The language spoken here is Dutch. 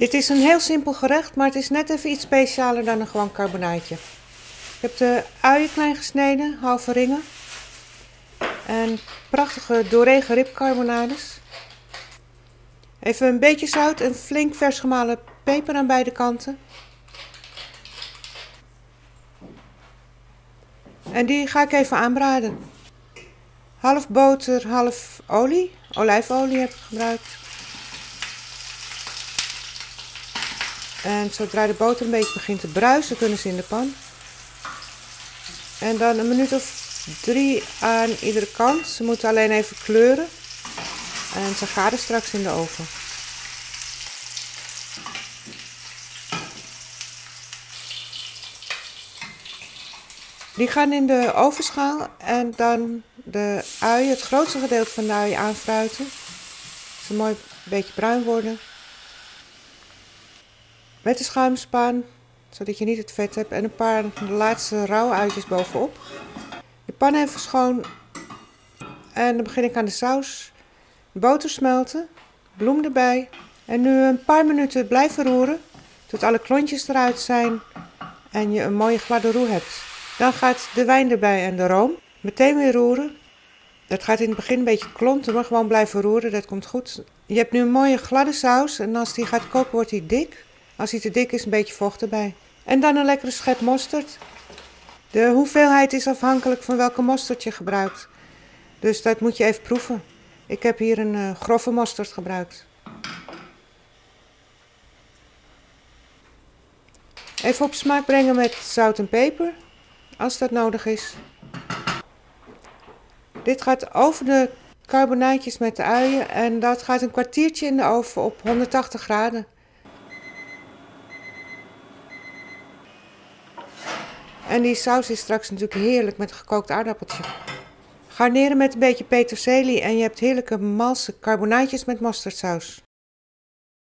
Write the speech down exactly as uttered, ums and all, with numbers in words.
Dit is een heel simpel gerecht, maar het is net even iets specialer dan een gewoon carbonaatje. Ik heb de uien klein gesneden, halve ringen. En prachtige doorregen ribcarbonades. Even een beetje zout en flink vers gemalen peper aan beide kanten. En die ga ik even aanbraden. Half boter, half olie. Olijfolie heb ik gebruikt. En zodra de boter een beetje begint te bruisen, kunnen ze in de pan. En dan een minuut of drie aan iedere kant. Ze moeten alleen even kleuren. En ze garen straks in de oven. Die gaan in de ovenschaal en dan de uien, het grootste gedeelte van de uien, aanfruiten. Ze mooi een beetje bruin worden. Met de schuimspaan, zodat je niet het vet hebt. En een paar de laatste rauwe uitjes bovenop. De pan even schoon. En dan begin ik aan de saus. De boter smelten, bloem erbij. En nu een paar minuten blijven roeren. Tot alle klontjes eruit zijn en je een mooie gladde roe hebt. Dan gaat de wijn erbij en de room. Meteen weer roeren. Dat gaat in het begin een beetje klonten, maar gewoon blijven roeren. Dat komt goed. Je hebt nu een mooie gladde saus. En als die gaat koken, wordt die dik. Als die te dik is, een beetje vocht erbij. En dan een lekkere schep mosterd. De hoeveelheid is afhankelijk van welke mosterd je gebruikt. Dus dat moet je even proeven. Ik heb hier een uh, grove mosterd gebruikt. Even op smaak brengen met zout en peper, als dat nodig is. Dit gaat over de carbonaatjes met de uien en dat gaat een kwartiertje in de oven op honderdtachtig graden. En die saus is straks natuurlijk heerlijk met een gekookt aardappeltje. Garneren met een beetje peterselie en je hebt heerlijke malse carbonaatjes met mosterdsaus.